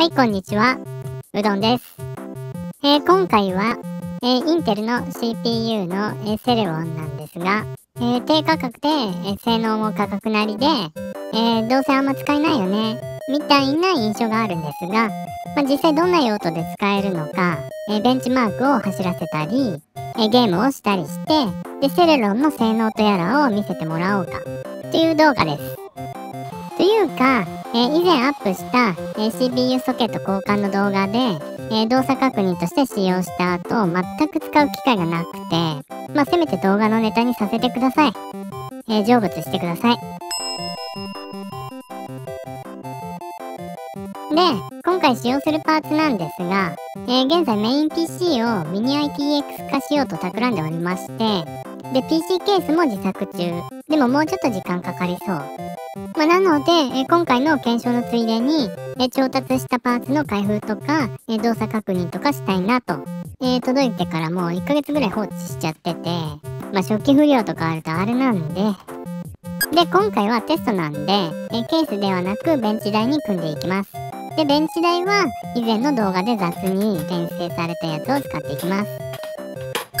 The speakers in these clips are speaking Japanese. はい、こんにちは。うどんです。今回は、インテルの CPU の、セレロンなんですが、低価格で、性能も価格なりで、どうせあんま使えないよね、みたいな印象があるんですが、まあ、実際どんな用途で使えるのか、ベンチマークを走らせたり、ゲームをしたりして、で、セレロンの性能とやらを見せてもらおうか、という動画です。というか、以前アップした、CPU ソケット交換の動画で、動作確認として使用した後、全く使う機会がなくて、まあ、せめて動画のネタにさせてください。成仏してください。で、今回使用するパーツなんですが、現在メイン PC をミニ ITX 化しようと企んでおりまして、で、PC ケースも自作中。でももうちょっと時間かかりそう。まあ、なので、今回の検証のついでに、調達したパーツの開封とか、動作確認とかしたいなと。届いてからもう1ヶ月ぐらい放置しちゃってて、まあ、初期不良とかあるとあれなんで。で、今回はテストなんで、ケースではなくベンチ台に組んでいきます。で、ベンチ台は以前の動画で雑に転生されたやつを使っていきます。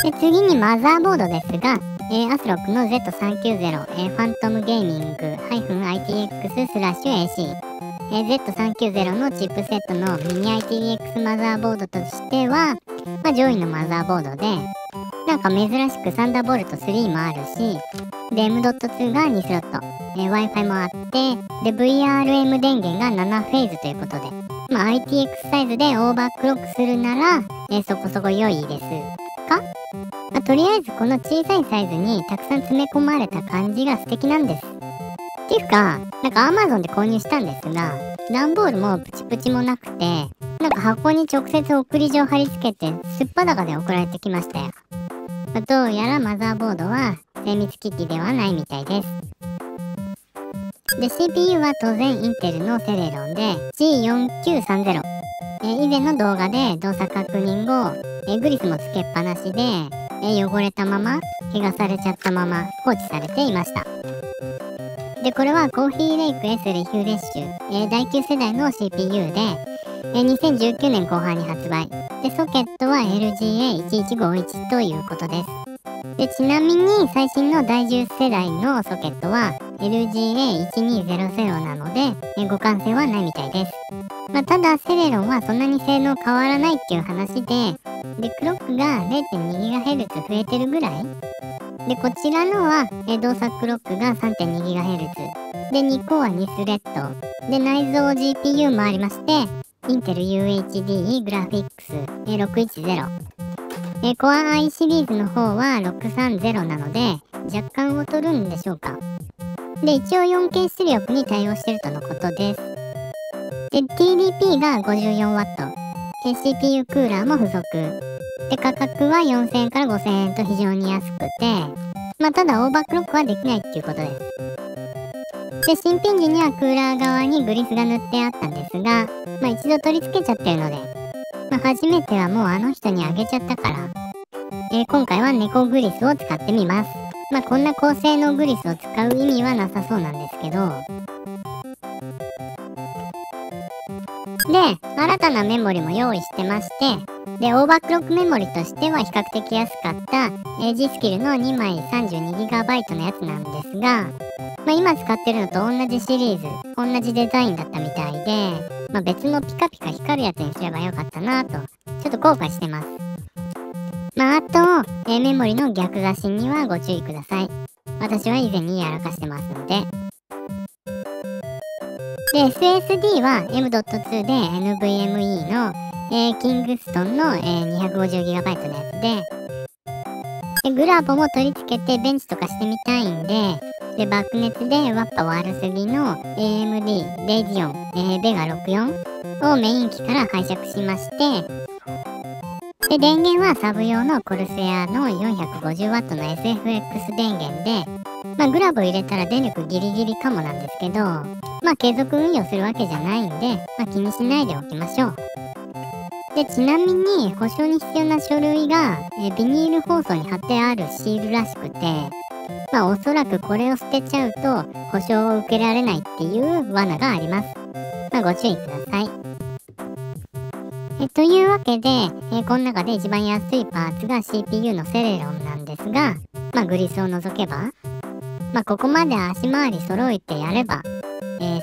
で、次にマザーボードですが、アスロックの Z390、ファントムゲーミング -ITX/AC、Z390 のチップセットのミニ ITX マザーボードとしては、まあ、上位のマザーボードで、なんか珍しくサンダーボルト3もあるし、で、M.2 が2スロット、Wi-Fi もあって、で、VRM 電源が7フェーズということで、まあ、ITX サイズでオーバークロックするなら、そこそこ良いです。か？まあ、とりあえずこの小さいサイズにたくさん詰め込まれた感じが素敵なんです。っていうか、なんか Amazon で購入したんですが、段ボールもプチプチもなくて、なんか箱に直接送り状貼り付けて、すっぱだかで送られてきましたよ。まあ、どうやらマザーボードは精密機器ではないみたいです。で、CPU は当然インテルのセレロンで G4930。以前の動画で動作確認後、グリスもつけっぱなしで、汚れたまま、怪我されちゃったまま放置されていました。で、これはコーヒーレイク S リフレッシュ、第9世代の CPU で、2019年後半に発売。で、ソケットは LGA1151 ということです。で、ちなみに最新の第10世代のソケットは LGA1200 なので、互換性はないみたいです。まあ、ただセレロンはそんなに性能変わらないっていう話で、で、クロックが 0.2GHz 増えてるぐらいで、こちらのは、動作クロックが 3.2GHz。で、2コア2スレッド。で、内蔵 GPU もありまして、インテル UHD グラフィックス610。コア i シリーズの方は630なので、若干劣るんでしょうか。で、一応 4K 出力に対応してるとのことです。で、TDP が 54W。CPU クーラーも付属。で、価格は4000円から5000円と非常に安くて、まあ、ただオーバークロックはできないっていうことです。で、新品時にはクーラー側にグリスが塗ってあったんですが、まあ、一度取り付けちゃってるので、まあ、初めてはもうあの人にあげちゃったから、今回は猫グリスを使ってみます。まあ、こんな高性能グリスを使う意味はなさそうなんですけど、で、新たなメモリも用意してまして、で、オーバークロックメモリとしては比較的安かった、G スキルの2枚 32GB のやつなんですが、まあ、今使ってるのと同じシリーズ、同じデザインだったみたいで、まあ、別のピカピカ光るやつにすればよかったなぁと、ちょっと後悔してます。まあ、あと、メモリの逆差しにはご注意ください。私は以前にやらかしてますので。で、SSD は M.2 で NVMe の、キングストンの、250GB のやつで、グラボも取り付けてベンチとかしてみたいんで、で、爆熱でワッパ悪すぎの AMD、レジオン、ベガ64をメイン機から拝借しまして、で、電源はサブ用のコルセアの 450W の SFX 電源で、まあ、グラブ入れたら電力ギリギリかもなんですけど、まあ、継続運用するわけじゃないんで、まあ、気にしないでおきましょう。で、ちなみに保証に必要な書類が、ビニール包装に貼ってあるシールらしくて、まあ、おそらくこれを捨てちゃうと保証を受けられないっていう罠があります。まあ、ご注意ください。というわけで、この中で一番安いパーツが CPU のセレロンなんですが、まあ、グリスを除けば、まあ、ここまで足回り揃えてやれば、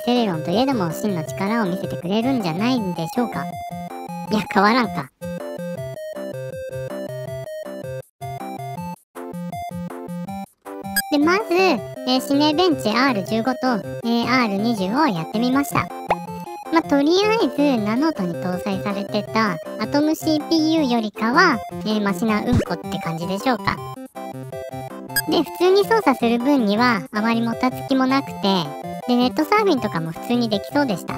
セレロンといえども真の力を見せてくれるんじゃないんでしょうか。いや、変わらんか。で、まず、シネベンチ R15 と、R20 をやってみました。まあ、とりあえず、ナノートに搭載されてた、アトム CPU よりかは、マシなうんこって感じでしょうか。で、普通に操作する分には、あまりもたつきもなくて、で、ネットサーフィンとかも普通にできそうでした。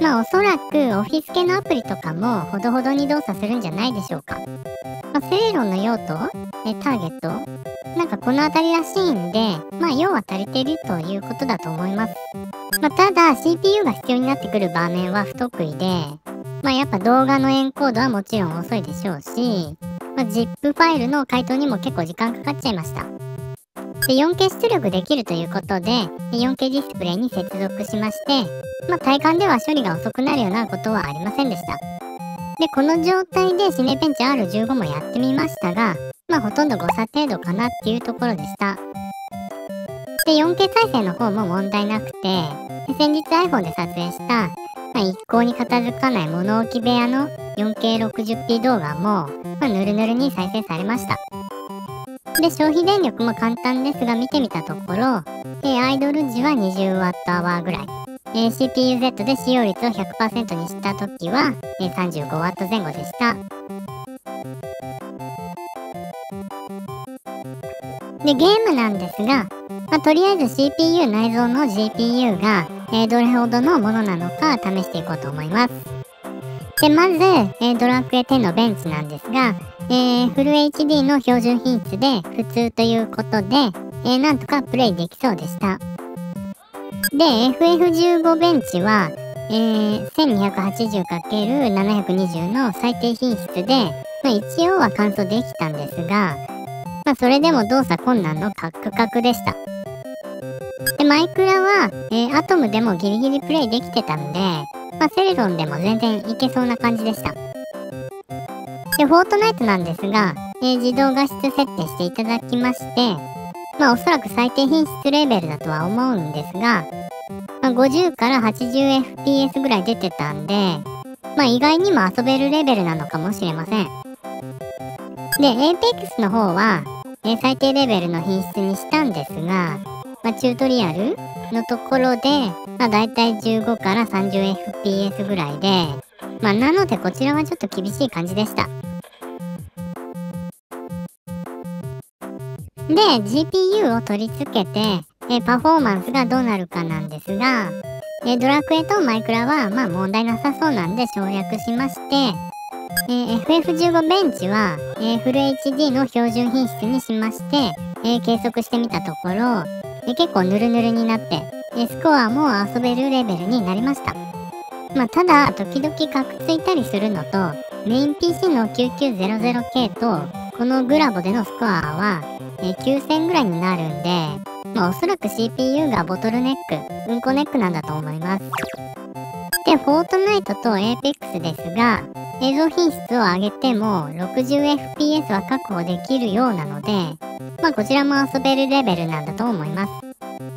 まあ、おそらく、オフィス系のアプリとかも、ほどほどに動作するんじゃないでしょうか。まあ、セレロンの用途、ターゲットなんかこのあたりらしいんで、まあ用は足りてるということだと思います。まあただ CPU が必要になってくる場面は不得意で、まあやっぱ動画のエンコードはもちろん遅いでしょうし、まあ ZIP ファイルの解凍にも結構時間かかっちゃいました。で、4K 出力できるということで、4K ディスプレイに接続しまして、まあ体感では処理が遅くなるようなことはありませんでした。で、この状態でシネベンチ R15 もやってみましたが、まあほとんど誤差程度かなっていうところでした。で、4K 再生の方も問題なくて、先日 iPhone で撮影した、まあ、一向に片付かない物置部屋の 4K60p 動画も、まあ、ぬるぬるに再生されました。で、消費電力も簡単ですが見てみたところ、アイドル時は 20Wh ぐらい。CPU-Z で使用率を 100% にした時は、35W 前後でした。で、ゲームなんですが、まあ、とりあえず CPU 内蔵の GPU が、どれほどのものなのか試していこうと思います。で、まず、ドラクエ10のベンチなんですが、フル HD の標準品質で普通ということで、なんとかプレイできそうでした。で、FF15 ベンチは、1280×720 の最低品質で、まあ、一応は完走できたんですが、まあそれでも動作困難のカクカクでした。で、マイクラは、アトムでもギリギリプレイできてたんで、まあセレロンでも全然いけそうな感じでした。で、フォートナイトなんですが、自動画質設定していただきまして、まあおそらく最低品質レベルだとは思うんですが、まあ、50から 80fps ぐらい出てたんで、まあ意外にも遊べるレベルなのかもしれません。で、APEX の方は、最低レベルの品質にしたんですが、まあ、チュートリアルのところで、まあ、だいたい15から 30fps ぐらいで、まあ、なのでこちらはちょっと厳しい感じでした。で、GPU を取り付けて、パフォーマンスがどうなるかなんですが、ドラクエとマイクラは、まあ、問題なさそうなんで省略しまして、FF15 ベンチは、フル HD の標準品質にしまして、計測してみたところ、結構ヌルヌルになって、スコアも遊べるレベルになりました。まあ、ただ、時々カクついたりするのと、メイン PC の 9900K と、このグラボでのスコアは、9000ぐらいになるんで、まあ、おそらく CPU がボトルネック、うんこネックなんだと思います。で、フォートナイトと APEX ですが、映像品質を上げても 60fps は確保できるようなので、まあこちらも遊べるレベルなんだと思います。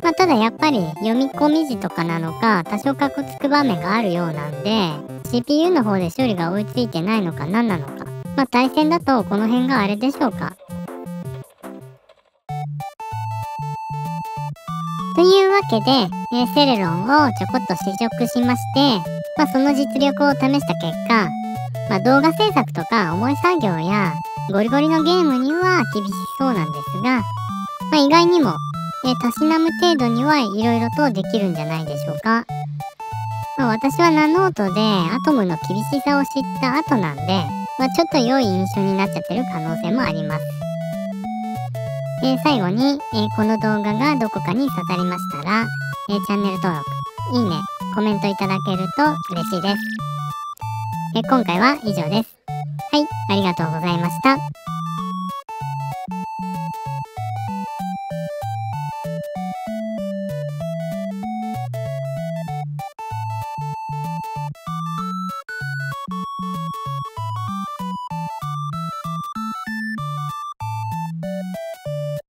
まあただやっぱり読み込み時とかなのか多少カクつく場面があるようなんで、CPU の方で処理が追いついてないのか何なのか、まあ対戦だとこの辺があれでしょうか。というわけで、セレロンをちょこっと試食しまして、まあその実力を試した結果、まあ動画制作とか重い作業やゴリゴリのゲームには厳しそうなんですが、まあ意外にもたしなむ程度にはいろいろとできるんじゃないでしょうか。まあ私はナノートでアトムの厳しさを知った後なんで、まあちょっと良い印象になっちゃってる可能性もあります。最後に、この動画がどこかに刺さりましたら、チャンネル登録、いいね、コメントいただけると嬉しいです。今回は以上です。はい、ありがとうございました。